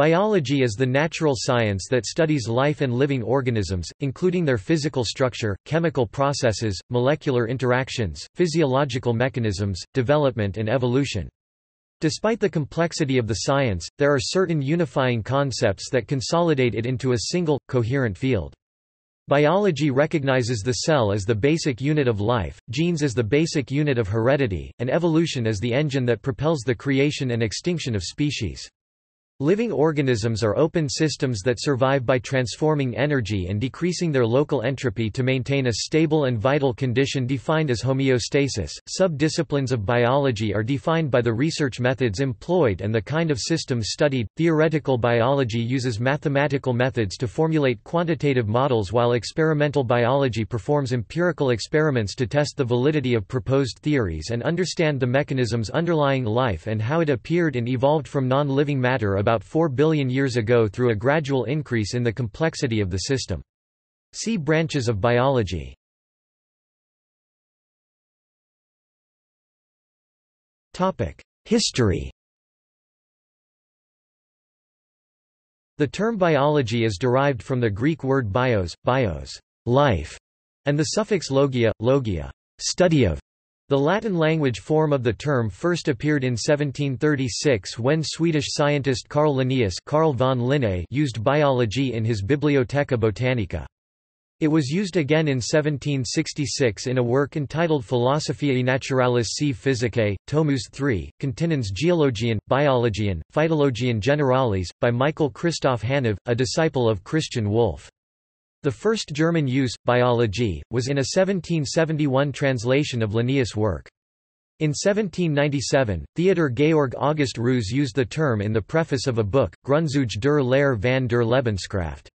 Biology is the natural science that studies life and living organisms, including their physical structure, chemical processes, molecular interactions, physiological mechanisms, development and evolution. Despite the complexity of the science, there are certain unifying concepts that consolidate it into a single, coherent field. Biology recognizes the cell as the basic unit of life, genes as the basic unit of heredity, and evolution as the engine that propels the creation and extinction of species. Living organisms are open systems that survive by transforming energy and decreasing their local entropy to maintain a stable and vital condition defined as homeostasis. Subdisciplines of biology are defined by the research methods employed and the kind of systems studied. Theoretical biology uses mathematical methods to formulate quantitative models, while experimental biology performs empirical experiments to test the validity of proposed theories and understand the mechanisms underlying life and how it appeared and evolved from non-living matter about 4 billion years ago through a gradual increase in the complexity of the system. See branches of biology. History. The term biology is derived from the Greek word bios, bios, life, and the suffix logia, logia, study of. The Latin language form of the term first appeared in 1736 when Swedish scientist Carl Linnaeus, Carl von Linné, used biology in his Bibliotheca Botanica. It was used again in 1766 in a work entitled Philosophiae Naturalis C. Physicae, Tomus 3, Continens Geologian, Biologian, Phytologian Generalis, by Michael Christoph Hanov, a disciple of Christian Wolff. The first German use, biology, was in a 1771 translation of Linnaeus' work. In 1797, Theodor Georg August Ruse used the term in the preface of a book, Grundzüge der Lehre van der Lebenskraft.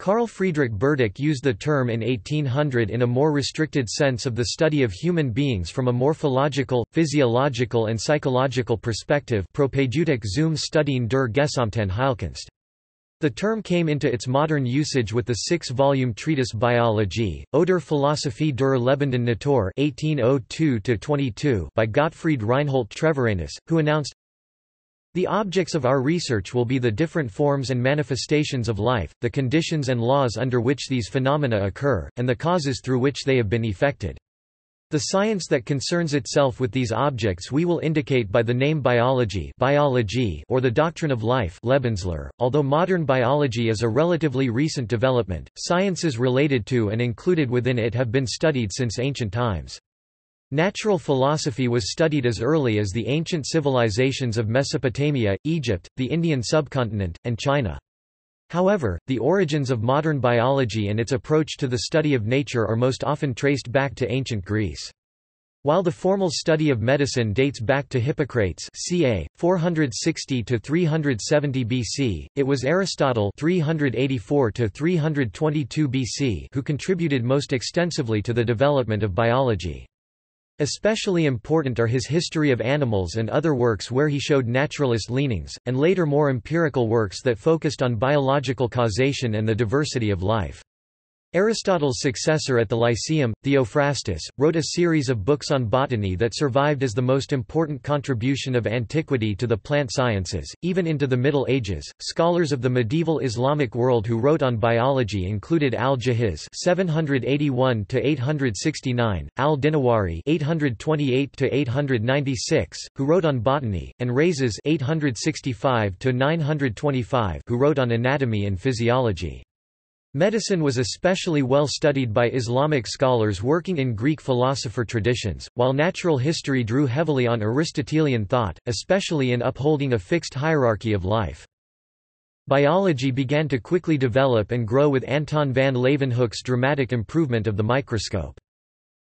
Karl Friedrich Burdick used the term in 1800 in a more restricted sense of the study of human beings from a morphological, physiological and psychological perspective, Propädeutik zum Studien der Gesamten Heilkunst. The term came into its modern usage with the 6-volume treatise Biologie, Oder Philosophie der lebenden Natur 1802-22 by Gottfried Reinhold Treviranus, who announced, "The objects of our research will be the different forms and manifestations of life, the conditions and laws under which these phenomena occur, and the causes through which they have been effected. The science that concerns itself with these objects we will indicate by the name biology, biology, or the doctrine of life, Lebenslehre." Although modern biology is a relatively recent development, sciences related to and included within it have been studied since ancient times. Natural philosophy was studied as early as the ancient civilizations of Mesopotamia, Egypt, the Indian subcontinent, and China. However, the origins of modern biology and its approach to the study of nature are most often traced back to ancient Greece. While the formal study of medicine dates back to Hippocrates (ca. 460–370 BC), it was Aristotle (384–322 BC) who contributed most extensively to the development of biology. Especially important are his History of Animals and other works where he showed naturalist leanings, and later more empirical works that focused on biological causation and the diversity of life. Aristotle's successor at the Lyceum, Theophrastus, wrote a series of books on botany that survived as the most important contribution of antiquity to the plant sciences, even into the Middle Ages. Scholars of the medieval Islamic world who wrote on biology included Al-Jahiz (781–869), Al-Dinawari (828–896), who wrote on botany, and Razes (865–925), who wrote on anatomy and physiology. Medicine was especially well studied by Islamic scholars working in Greek philosopher traditions, while natural history drew heavily on Aristotelian thought, especially in upholding a fixed hierarchy of life. Biology began to quickly develop and grow with Anton van Leeuwenhoek's dramatic improvement of the microscope.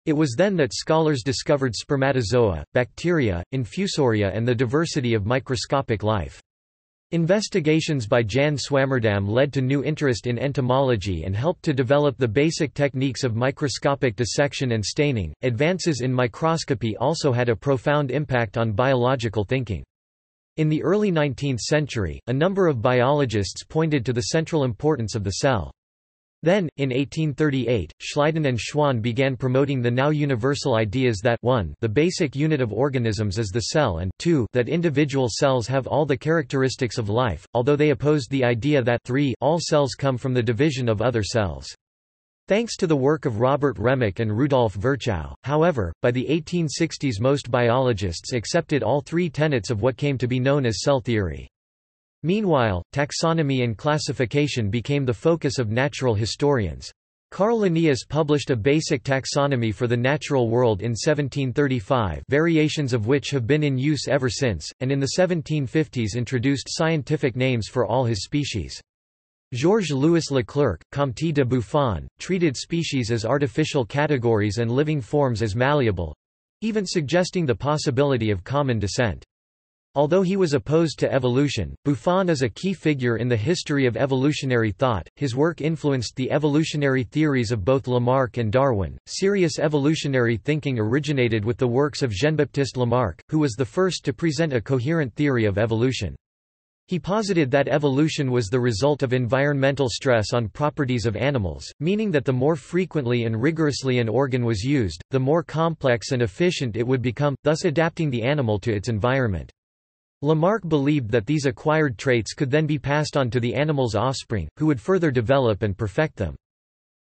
It was then that scholars discovered spermatozoa, bacteria, infusoria and the diversity of microscopic life. Investigations by Jan Swammerdam led to new interest in entomology and helped to develop the basic techniques of microscopic dissection and staining. Advances in microscopy also had a profound impact on biological thinking. In the early 19th century, a number of biologists pointed to the central importance of the cell. Then, in 1838, Schleiden and Schwann began promoting the now universal ideas that 1. The basic unit of organisms is the cell and 2. That individual cells have all the characteristics of life, although they opposed the idea that 3. All cells come from the division of other cells. Thanks to the work of Robert Remick and Rudolf Virchow, however, by the 1860s most biologists accepted all three tenets of what came to be known as cell theory. Meanwhile, taxonomy and classification became the focus of natural historians. Carl Linnaeus published a basic taxonomy for the natural world in 1735, variations of which have been in use ever since, and in the 1750s introduced scientific names for all his species. Georges-Louis Leclerc, Comte de Buffon, treated species as artificial categories and living forms as malleable—even suggesting the possibility of common descent. Although he was opposed to evolution, Buffon is a key figure in the history of evolutionary thought. His work influenced the evolutionary theories of both Lamarck and Darwin. Serious evolutionary thinking originated with the works of Jean-Baptiste Lamarck, who was the first to present a coherent theory of evolution. He posited that evolution was the result of environmental stress on properties of animals, meaning that the more frequently and rigorously an organ was used, the more complex and efficient it would become, thus adapting the animal to its environment. Lamarck believed that these acquired traits could then be passed on to the animal's offspring, who would further develop and perfect them.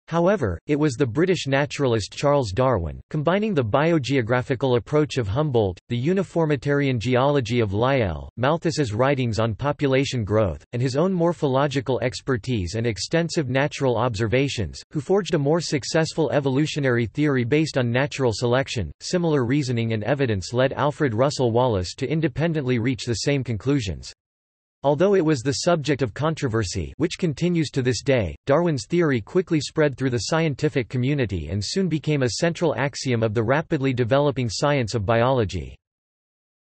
However, it was the British naturalist Charles Darwin, combining the biogeographical approach of Humboldt, the uniformitarian geology of Lyell, Malthus's writings on population growth, and his own morphological expertise and extensive natural observations, who forged a more successful evolutionary theory based on natural selection. Similar reasoning and evidence led Alfred Russel Wallace to independently reach the same conclusions. Although it was the subject of controversy, which continues to this day, Darwin's theory quickly spread through the scientific community and soon became a central axiom of the rapidly developing science of biology.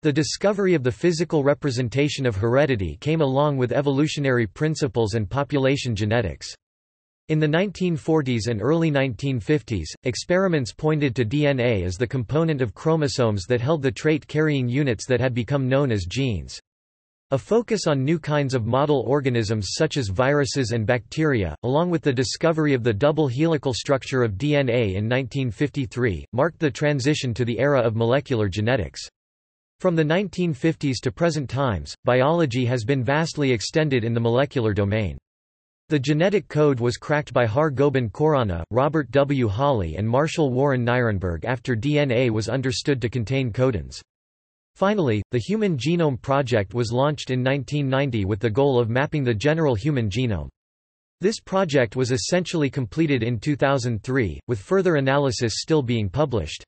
The discovery of the physical representation of heredity came along with evolutionary principles and population genetics. In the 1940s and early 1950s, experiments pointed to DNA as the component of chromosomes that held the trait-carrying units that had become known as genes. A focus on new kinds of model organisms such as viruses and bacteria, along with the discovery of the double helical structure of DNA in 1953, marked the transition to the era of molecular genetics. From the 1950s to present times, biology has been vastly extended in the molecular domain. The genetic code was cracked by Har Gobind Korana, Robert W. Hawley and Marshall Warren Nirenberg after DNA was understood to contain codons. Finally, the Human Genome Project was launched in 1990 with the goal of mapping the general human genome. This project was essentially completed in 2003, with further analysis still being published.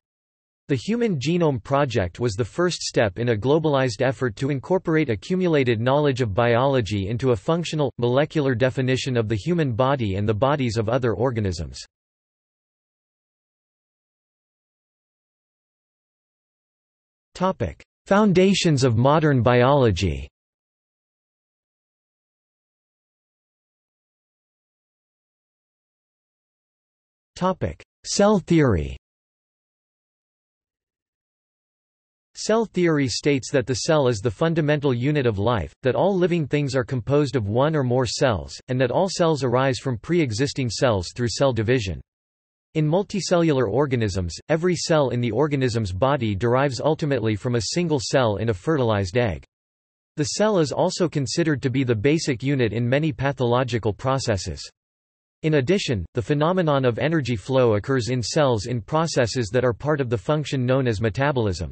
The Human Genome Project was the first step in a globalized effort to incorporate accumulated knowledge of biology into a functional, molecular definition of the human body and the bodies of other organisms. Foundations of modern biology. Cell theory. Cell theory states that the cell is the fundamental unit of life, that all living things are composed of one or more cells, and that all cells arise from pre-existing cells through cell division. In multicellular organisms, every cell in the organism's body derives ultimately from a single cell in a fertilized egg. The cell is also considered to be the basic unit in many pathological processes. In addition, the phenomenon of energy flow occurs in cells in processes that are part of the function known as metabolism.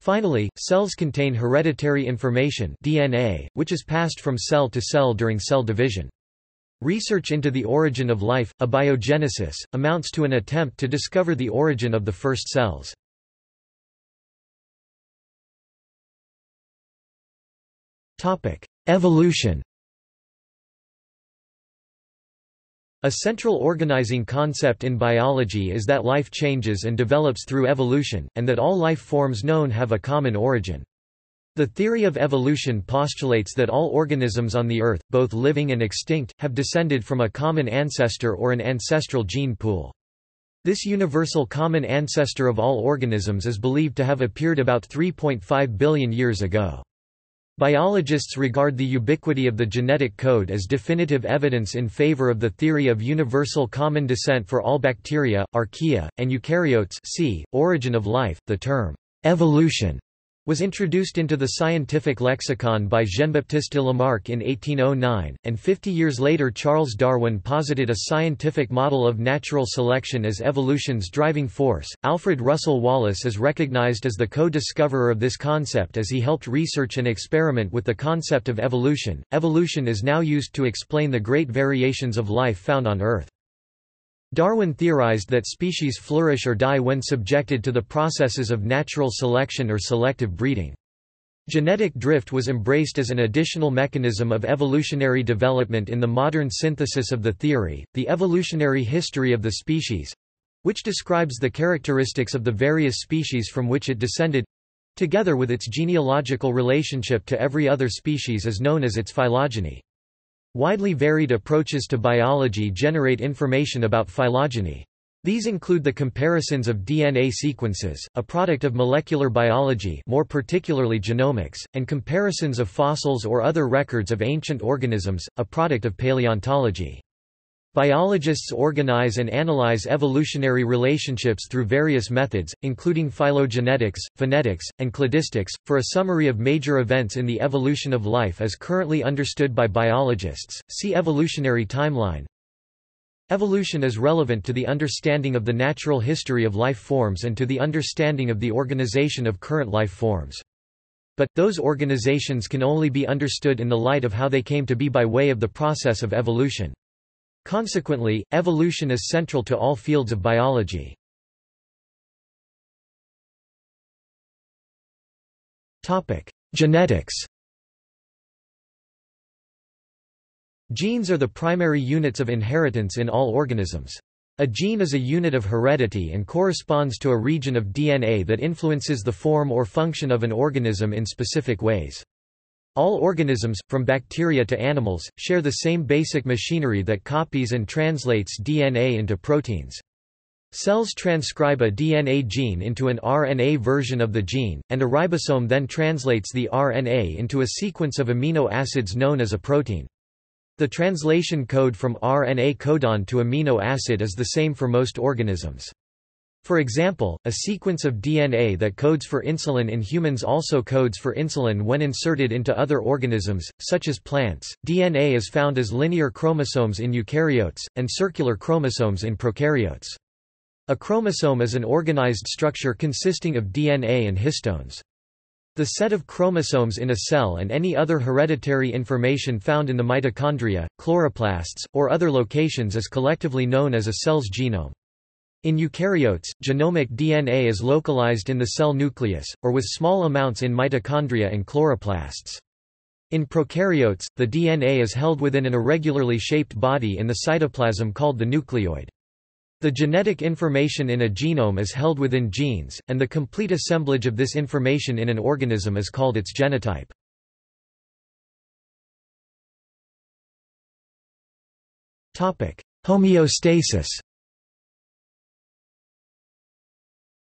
Finally, cells contain hereditary information (DNA), which is passed from cell to cell during cell division. Research into the origin of life, abiogenesis, amounts to an attempt to discover the origin of the first cells. Evolution. A central organizing concept in biology is that life changes and develops through evolution, and that all life forms known have a common origin. The theory of evolution postulates that all organisms on the Earth, both living and extinct, have descended from a common ancestor or an ancestral gene pool. This universal common ancestor of all organisms is believed to have appeared about 3.5 billion years ago. Biologists regard the ubiquity of the genetic code as definitive evidence in favor of the theory of universal common descent for all bacteria, archaea, and eukaryotes. See, Origin of Life. The term evolution was introduced into the scientific lexicon by Jean-Baptiste Lamarck in 1809, and 50 years later Charles Darwin posited a scientific model of natural selection as evolution's driving force. Alfred Russel Wallace is recognized as the co-discoverer of this concept as he helped research and experiment with the concept of evolution. Evolution is now used to explain the great variations of life found on Earth. Darwin theorized that species flourish or die when subjected to the processes of natural selection or selective breeding. Genetic drift was embraced as an additional mechanism of evolutionary development in the modern synthesis of the theory, the evolutionary history of the species, which describes the characteristics of the various species from which it descended, together with its genealogical relationship to every other species is known as its phylogeny. Widely varied approaches to biology generate information about phylogeny. These include the comparisons of DNA sequences, a product of molecular biology, more particularly genomics, and comparisons of fossils or other records of ancient organisms, a product of paleontology. Biologists organize and analyze evolutionary relationships through various methods, including phylogenetics, phonetics, and cladistics. For a summary of major events in the evolution of life as currently understood by biologists, see evolutionary timeline. Evolution is relevant to the understanding of the natural history of life forms and to the understanding of the organization of current life forms. But, those organizations can only be understood in the light of how they came to be by way of the process of evolution. Consequently, evolution is central to all fields of biology. Genetics. Genes are the primary units of inheritance in all organisms. A gene is a unit of heredity and corresponds to a region of DNA that influences the form or function of an organism in specific ways. All organisms, from bacteria to animals, share the same basic machinery that copies and translates DNA into proteins. Cells transcribe a DNA gene into an RNA version of the gene, and a ribosome then translates the RNA into a sequence of amino acids known as a protein. The translation code from RNA codon to amino acid is the same for most organisms. For example, a sequence of DNA that codes for insulin in humans also codes for insulin when inserted into other organisms, such as plants. DNA is found as linear chromosomes in eukaryotes, and circular chromosomes in prokaryotes. A chromosome is an organized structure consisting of DNA and histones. The set of chromosomes in a cell and any other hereditary information found in the mitochondria, chloroplasts, or other locations is collectively known as a cell's genome. In eukaryotes, genomic DNA is localized in the cell nucleus, or with small amounts in mitochondria and chloroplasts. In prokaryotes, the DNA is held within an irregularly shaped body in the cytoplasm called the nucleoid. The genetic information in a genome is held within genes, and the complete assemblage of this information in an organism is called its genotype. Homeostasis.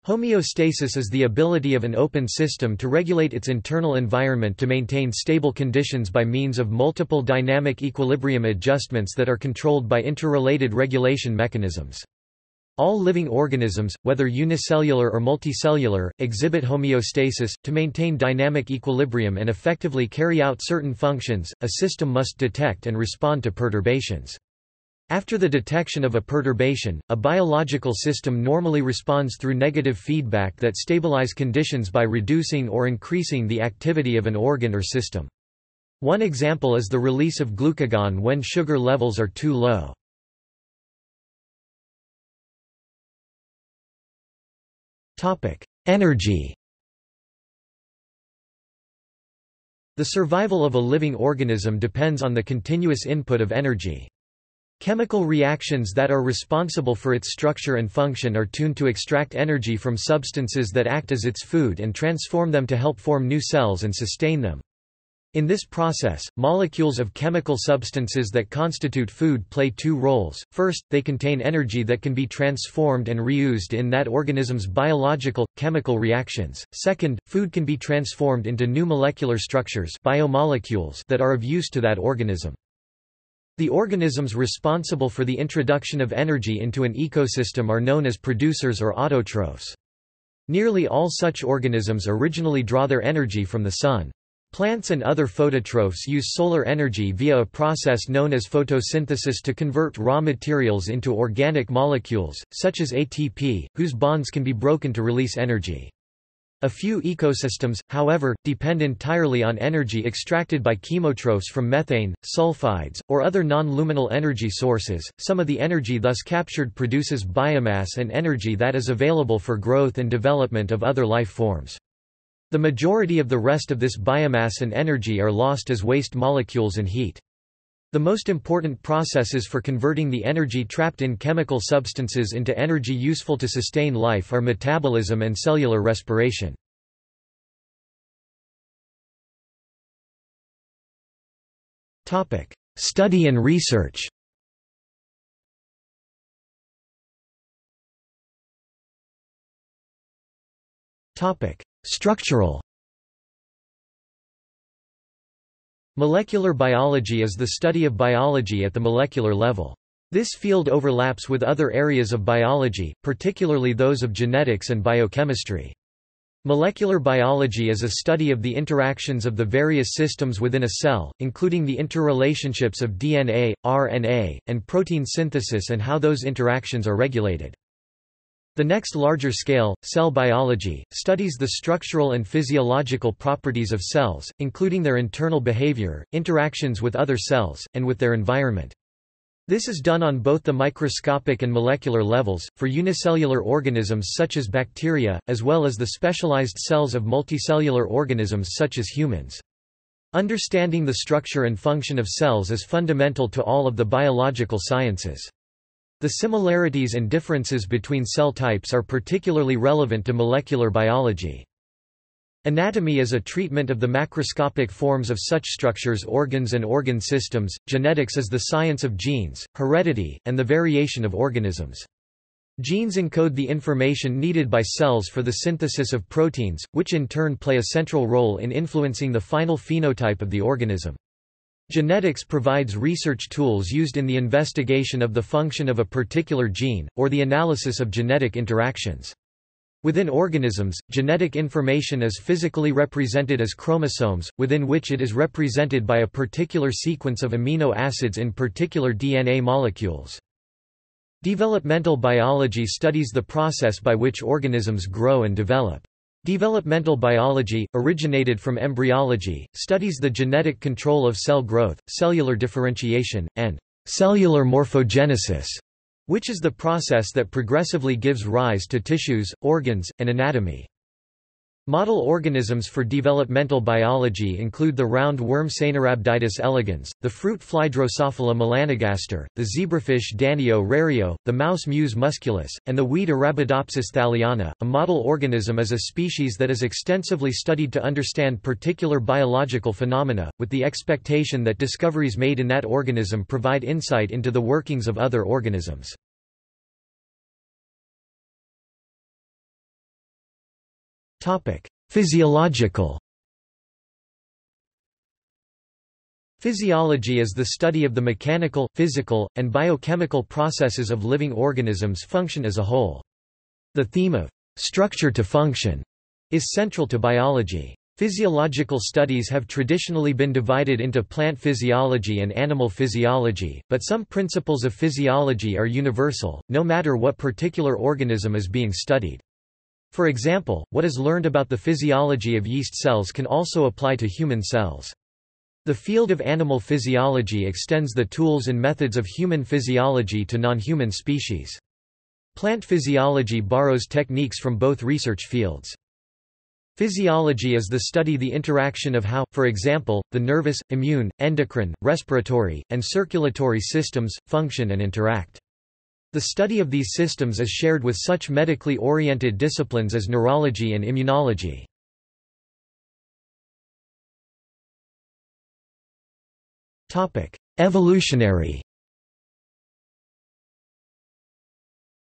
Homeostasis is the ability of an open system to regulate its internal environment to maintain stable conditions by means of multiple dynamic equilibrium adjustments that are controlled by interrelated regulation mechanisms. All living organisms, whether unicellular or multicellular, exhibit homeostasis. To maintain dynamic equilibrium and effectively carry out certain functions, a system must detect and respond to perturbations. After the detection of a perturbation, a biological system normally responds through negative feedback that stabilize conditions by reducing or increasing the activity of an organ or system. One example is the release of glucagon when sugar levels are too low. Energy. The survival of a living organism depends on the continuous input of energy. Chemical reactions that are responsible for its structure and function are tuned to extract energy from substances that act as its food and transform them to help form new cells and sustain them. In this process, molecules of chemical substances that constitute food play two roles. First, they contain energy that can be transformed and reused in that organism's biological, chemical reactions. Second, food can be transformed into new molecular structures, biomolecules, that are of use to that organism. The organisms responsible for the introduction of energy into an ecosystem are known as producers or autotrophs. Nearly all such organisms originally draw their energy from the sun. Plants and other phototrophs use solar energy via a process known as photosynthesis to convert raw materials into organic molecules, such as ATP, whose bonds can be broken to release energy. A few ecosystems, however, depend entirely on energy extracted by chemotrophs from methane, sulfides, or other non-luminal energy sources. Some of the energy thus captured produces biomass and energy that is available for growth and development of other life forms. The majority of the rest of this biomass and energy are lost as waste molecules and heat. The most important processes for converting the energy trapped in chemical substances into energy useful to sustain life are metabolism and cellular respiration. Study and research. Structural. Molecular biology is the study of biology at the molecular level. This field overlaps with other areas of biology, particularly those of genetics and biochemistry. Molecular biology is a study of the interactions of the various systems within a cell, including the interrelationships of DNA, RNA, and protein synthesis and how those interactions are regulated. The next larger scale, cell biology, studies the structural and physiological properties of cells, including their internal behavior, interactions with other cells, and with their environment. This is done on both the microscopic and molecular levels, for unicellular organisms such as bacteria, as well as the specialized cells of multicellular organisms such as humans. Understanding the structure and function of cells is fundamental to all of the biological sciences. The similarities and differences between cell types are particularly relevant to molecular biology. Anatomy is a treatment of the macroscopic forms of such structures, organs and organ systems. Genetics is the science of genes, heredity, and the variation of organisms. Genes encode the information needed by cells for the synthesis of proteins, which in turn play a central role in influencing the final phenotype of the organism. Genetics provides research tools used in the investigation of the function of a particular gene, or the analysis of genetic interactions. Within organisms, genetic information is physically represented as chromosomes, within which it is represented by a particular sequence of amino acids in particular DNA molecules. Developmental biology studies the process by which organisms grow and develop. Developmental biology, originated from embryology, studies the genetic control of cell growth, cellular differentiation, and cellular morphogenesis, which is the process that progressively gives rise to tissues, organs, and anatomy. Model organisms for developmental biology include the round worm Caenorhabditis elegans, the fruit fly Drosophila melanogaster, the zebrafish Danio rerio, the mouse Mus musculus, and the weed Arabidopsis thaliana. A model organism is a species that is extensively studied to understand particular biological phenomena, with the expectation that discoveries made in that organism provide insight into the workings of other organisms. Physiological. Physiology is the study of the mechanical, physical, and biochemical processes of living organisms' function as a whole. The theme of structure to function is central to biology. Physiological studies have traditionally been divided into plant physiology and animal physiology, but some principles of physiology are universal, no matter what particular organism is being studied. For example, what is learned about the physiology of yeast cells can also apply to human cells. The field of animal physiology extends the tools and methods of human physiology to non-human species. Plant physiology borrows techniques from both research fields. Physiology is the study of the interaction of how, for example, the nervous, immune, endocrine, respiratory, and circulatory systems function and interact. The study of these systems is shared with such medically oriented disciplines as neurology and immunology. Evolutionary.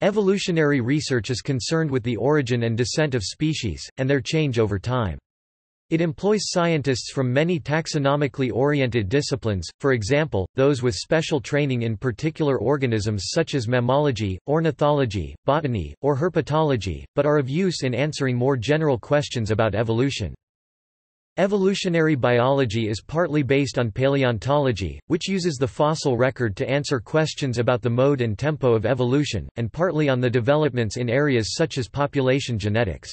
Evolutionary research is concerned with the origin and descent of species, and their change over time. It employs scientists from many taxonomically oriented disciplines, for example, those with special training in particular organisms such as mammalogy, ornithology, botany, or herpetology, but are of use in answering more general questions about evolution. Evolutionary biology is partly based on paleontology, which uses the fossil record to answer questions about the mode and tempo of evolution, and partly on the developments in areas such as population genetics.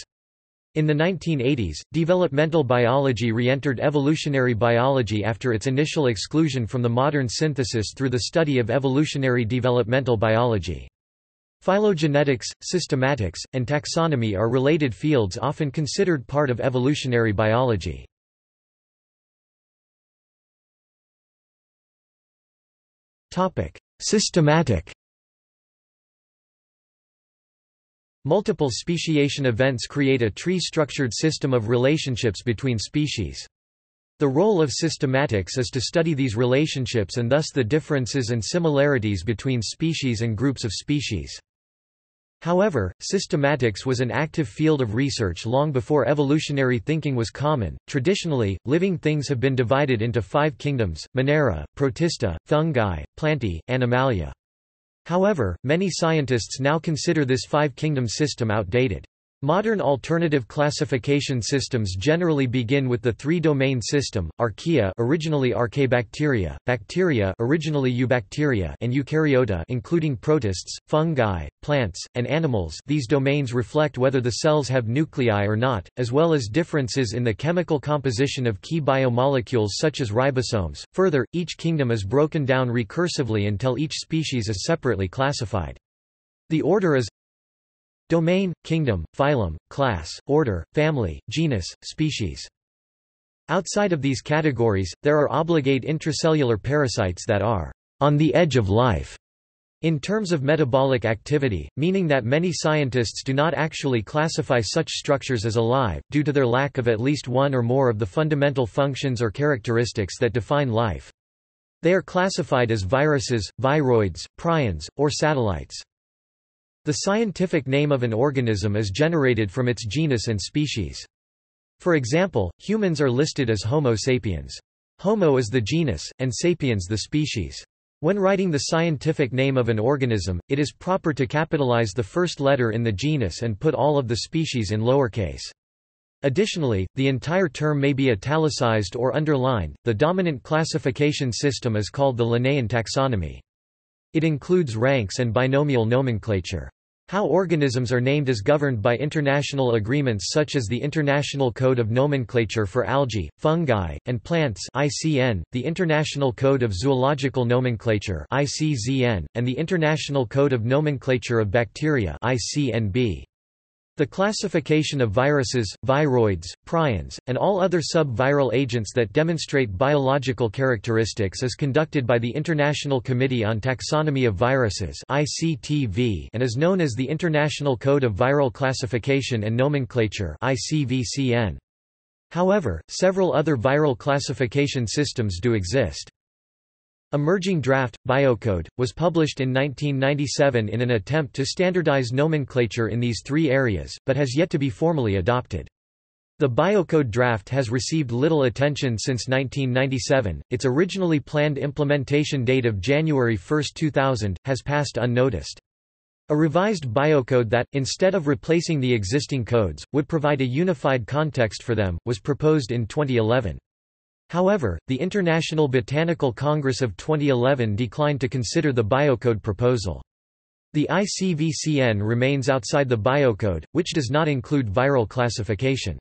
In the 1980s, developmental biology re-entered evolutionary biology after its initial exclusion from the modern synthesis through the study of evolutionary developmental biology. Phylogenetics, systematics, and taxonomy are related fields often considered part of evolutionary biology. Systematic. Multiple speciation events create a tree-structured system of relationships between species. The role of systematics is to study these relationships and thus the differences and similarities between species and groups of species. However, systematics was an active field of research long before evolutionary thinking was common. Traditionally, living things have been divided into five kingdoms: Monera, Protista, Fungi, Plantae, Animalia. However, many scientists now consider this five-kingdom system outdated. Modern alternative classification systems generally begin with the three-domain system: Archaea, originally Archaebacteria, Bacteria, originally Eubacteria, and Eukaryota, including protists, fungi, plants, and animals. These domains reflect whether the cells have nuclei or not, as well as differences in the chemical composition of key biomolecules such as ribosomes. Further, each kingdom is broken down recursively until each species is separately classified. The order is domain, kingdom, phylum, class, order, family, genus, species. Outside of these categories, there are obligate intracellular parasites that are on the edge of life in terms of metabolic activity, meaning that many scientists do not actually classify such structures as alive, due to their lack of at least one or more of the fundamental functions or characteristics that define life. They are classified as viruses, viroids, prions, or satellites. The scientific name of an organism is generated from its genus and species. For example, humans are listed as Homo sapiens. Homo is the genus, and sapiens the species. When writing the scientific name of an organism, it is proper to capitalize the first letter in the genus and put all of the species in lowercase. Additionally, the entire term may be italicized or underlined. The dominant classification system is called the Linnaean taxonomy. It includes ranks and binomial nomenclature. How organisms are named is governed by international agreements such as the International Code of Nomenclature for Algae, Fungi, and Plants (ICN), the International Code of Zoological Nomenclature (ICZN), and the International Code of Nomenclature of Bacteria (ICNB). The classification of viruses, viroids, prions, and all other sub-viral agents that demonstrate biological characteristics is conducted by the International Committee on Taxonomy of Viruses (ICTV) and is known as the International Code of Viral Classification and Nomenclature (ICVCN). However, several other viral classification systems do exist. Emerging Draft, Biocode, was published in 1997 in an attempt to standardize nomenclature in these three areas, but has yet to be formally adopted. The Biocode draft has received little attention since 1997, its originally planned implementation date of January 1, 2000, has passed unnoticed. A revised biocode that, instead of replacing the existing codes, would provide a unified context for them, was proposed in 2011. However, the International Botanical Congress of 2011 declined to consider the biocode proposal. The ICVCN remains outside the biocode, which does not include viral classification.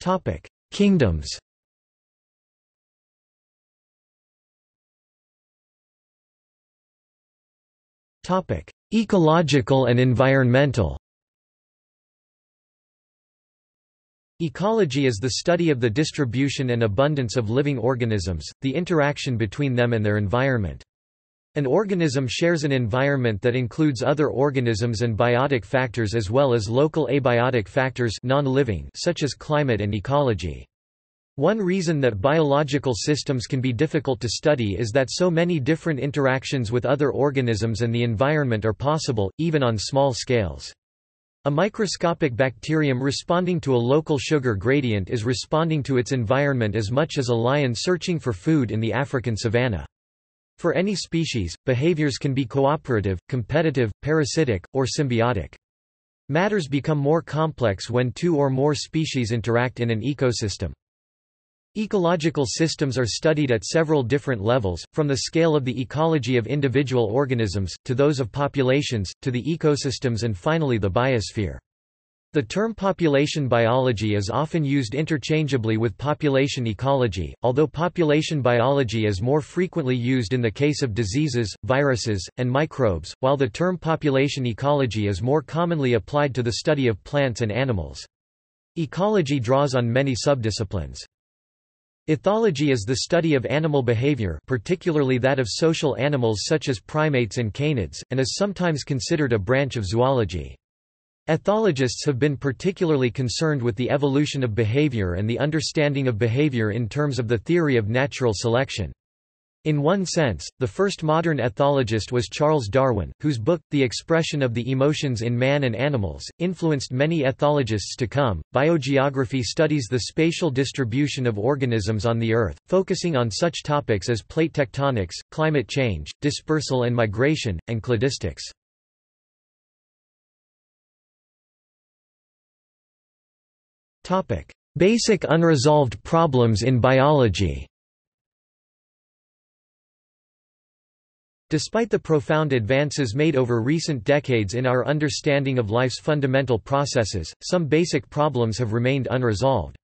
Topic: Kingdoms. Topic: Ecological and environmental. Ecology is the study of the distribution and abundance of living organisms, the interaction between them and their environment. An organism shares an environment that includes other organisms and biotic factors as well as local abiotic factors non-living such as climate and ecology. One reason that biological systems can be difficult to study is that so many different interactions with other organisms and the environment are possible, even on small scales. A microscopic bacterium responding to a local sugar gradient is responding to its environment as much as a lion searching for food in the African savanna. For any species, behaviors can be cooperative, competitive, parasitic, or symbiotic. Matters become more complex when two or more species interact in an ecosystem. Ecological systems are studied at several different levels, from the scale of the ecology of individual organisms, to those of populations, to the ecosystems and finally the biosphere. The term population biology is often used interchangeably with population ecology, although population biology is more frequently used in the case of diseases, viruses, and microbes, while the term population ecology is more commonly applied to the study of plants and animals. Ecology draws on many subdisciplines. Ethology is the study of animal behavior, particularly that of social animals such as primates and canids, and is sometimes considered a branch of zoology. Ethologists have been particularly concerned with the evolution of behavior and the understanding of behavior in terms of the theory of natural selection. In one sense, the first modern ethologist was Charles Darwin, whose book, The Expression of the Emotions in Man and Animals, influenced many ethologists to come. Biogeography studies the spatial distribution of organisms on the Earth, focusing on such topics as plate tectonics, climate change, dispersal and migration, and cladistics. Topic: Basic unresolved problems in biology. Despite the profound advances made over recent decades in our understanding of life's fundamental processes, some basic problems have remained unresolved.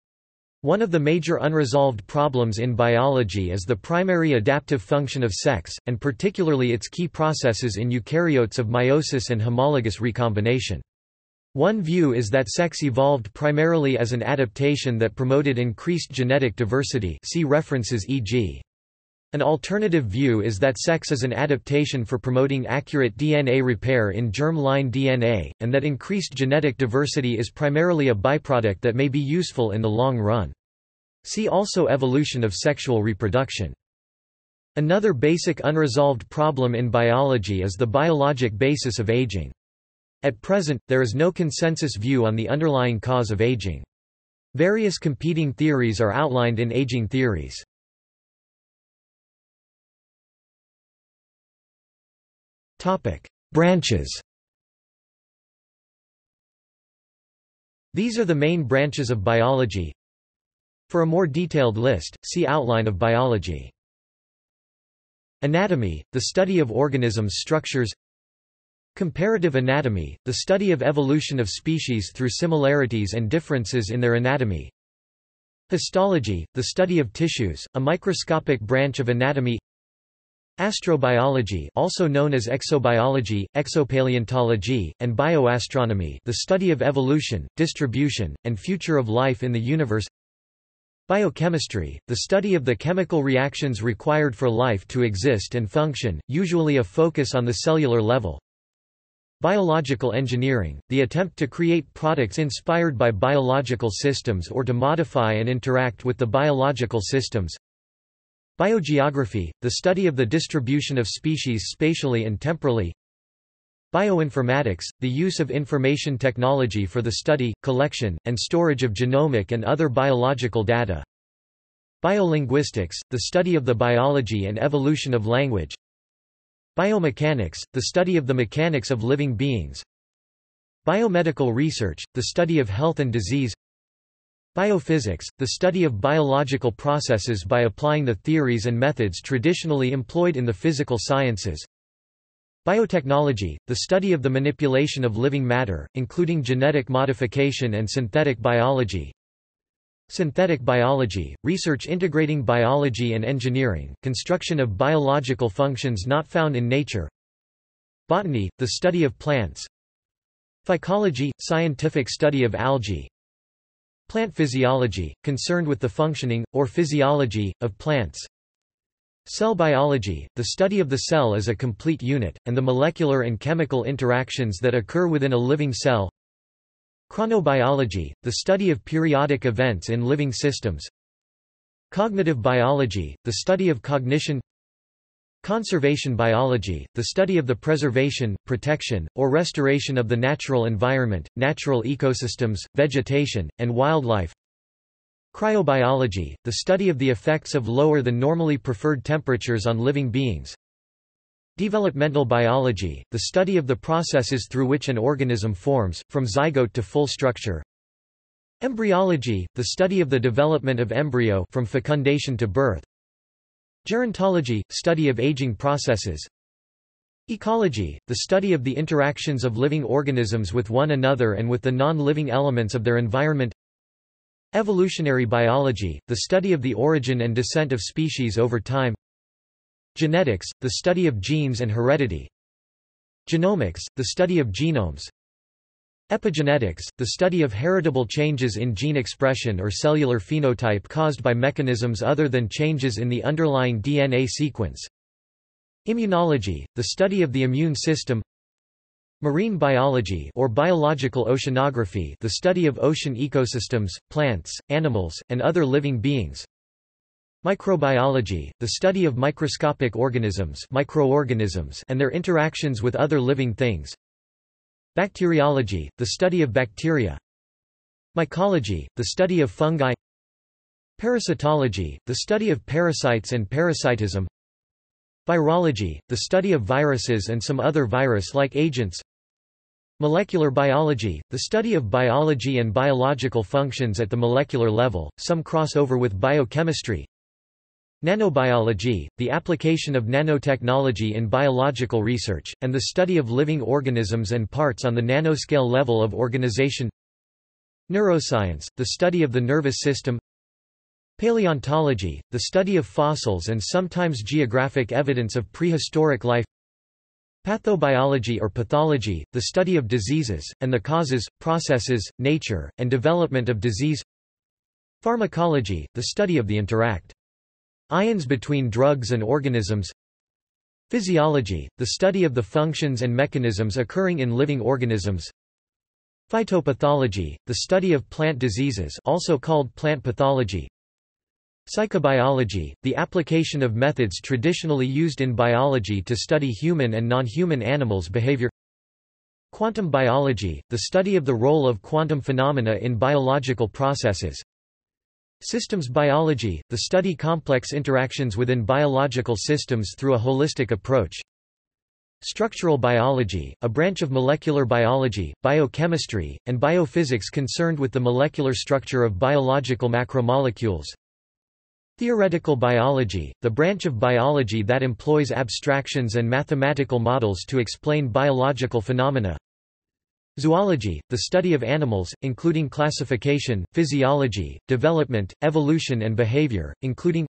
One of the major unresolved problems in biology is the primary adaptive function of sex, and particularly its key processes in eukaryotes of meiosis and homologous recombination. One view is that sex evolved primarily as an adaptation that promoted increased genetic diversity. See references e.g. An alternative view is that sex is an adaptation for promoting accurate DNA repair in germ-line DNA, and that increased genetic diversity is primarily a byproduct that may be useful in the long run. See also evolution of sexual reproduction. Another basic unresolved problem in biology is the biologic basis of aging. At present, there is no consensus view on the underlying cause of aging. Various competing theories are outlined in aging theories. Branches. These are the main branches of biology. For a more detailed list, see outline of biology. Anatomy, the study of organisms' structures. Comparative anatomy, the study of evolution of species through similarities and differences in their anatomy. Histology, the study of tissues, a microscopic branch of anatomy. Astrobiology, also known as exobiology, exopaleontology, and bioastronomy, the study of evolution, distribution, and future of life in the universe. Biochemistry, the study of the chemical reactions required for life to exist and function, usually a focus on the cellular level. Biological engineering, the attempt to create products inspired by biological systems or to modify and interact with the biological systems. Biogeography, the study of the distribution of species spatially and temporally. Bioinformatics, the use of information technology for the study, collection, and storage of genomic and other biological data. Biolinguistics, the study of the biology and evolution of language. Biomechanics, the study of the mechanics of living beings. Biomedical research, the study of health and disease. Biophysics, the study of biological processes by applying the theories and methods traditionally employed in the physical sciences. Biotechnology, the study of the manipulation of living matter, including genetic modification and synthetic biology. Synthetic biology, research integrating biology and engineering, construction of biological functions not found in nature. Botany, the study of plants. Phycology, scientific study of algae. Plant physiology, concerned with the functioning, or physiology, of plants. Cell biology, the study of the cell as a complete unit, and the molecular and chemical interactions that occur within a living cell. Chronobiology, the study of periodic events in living systems. Cognitive biology, the study of cognition. Conservation biology, the study of the preservation, protection, or restoration of the natural environment, natural ecosystems, vegetation, and wildlife. Cryobiology, the study of the effects of lower than normally preferred temperatures on living beings. Developmental biology, the study of the processes through which an organism forms, from zygote to full structure. Embryology, the study of the development of embryo from fecundation to birth. Gerontology, study of aging processes. Ecology, the study of the interactions of living organisms with one another and with the non-living elements of their environment. Evolutionary biology, the study of the origin and descent of species over time. Genetics, the study of genes and heredity. Genomics, the study of genomes. Epigenetics, the study of heritable changes in gene expression or cellular phenotype caused by mechanisms other than changes in the underlying DNA sequence. Immunology, the study of the immune system. Marine biology or biological oceanography, the study of ocean ecosystems, plants, animals, and other living beings. Microbiology, the study of microscopic organisms and their interactions with other living things. Bacteriology, the study of bacteria. Mycology, the study of fungi. Parasitology, the study of parasites and parasitism. Virology, the study of viruses and some other virus-like agents. Molecular biology, the study of biology and biological functions at the molecular level, some crossover with biochemistry. Nanobiology, the application of nanotechnology in biological research, and the study of living organisms and parts on the nanoscale level of organization. Neuroscience, the study of the nervous system. Paleontology, the study of fossils and sometimes geographic evidence of prehistoric life. Pathobiology or pathology, the study of diseases, and the causes, processes, nature, and development of disease. Pharmacology, the study of the interaction between drugs and organisms. Physiology, the study of the functions and mechanisms occurring in living organisms. Phytopathology, the study of plant diseases, also called plant pathology. Psychobiology, the application of methods traditionally used in biology to study human and non-human animals' behavior. Quantum biology, the study of the role of quantum phenomena in biological processes. Systems biology, the study complex interactions within biological systems through a holistic approach. Structural biology, a branch of molecular biology, biochemistry, and biophysics concerned with the molecular structure of biological macromolecules. Theoretical biology, the branch of biology that employs abstractions and mathematical models to explain biological phenomena. Zoology, the study of animals, including classification, physiology, development, evolution and behavior, including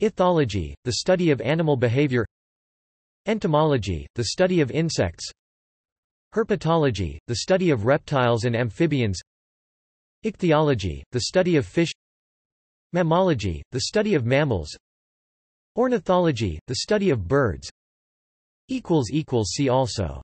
ethology, the study of animal behavior. Entomology, the study of insects. Herpetology, the study of reptiles and amphibians. Ichthyology, the study of fish. Mammalogy, the study of mammals. Ornithology, the study of birds. See also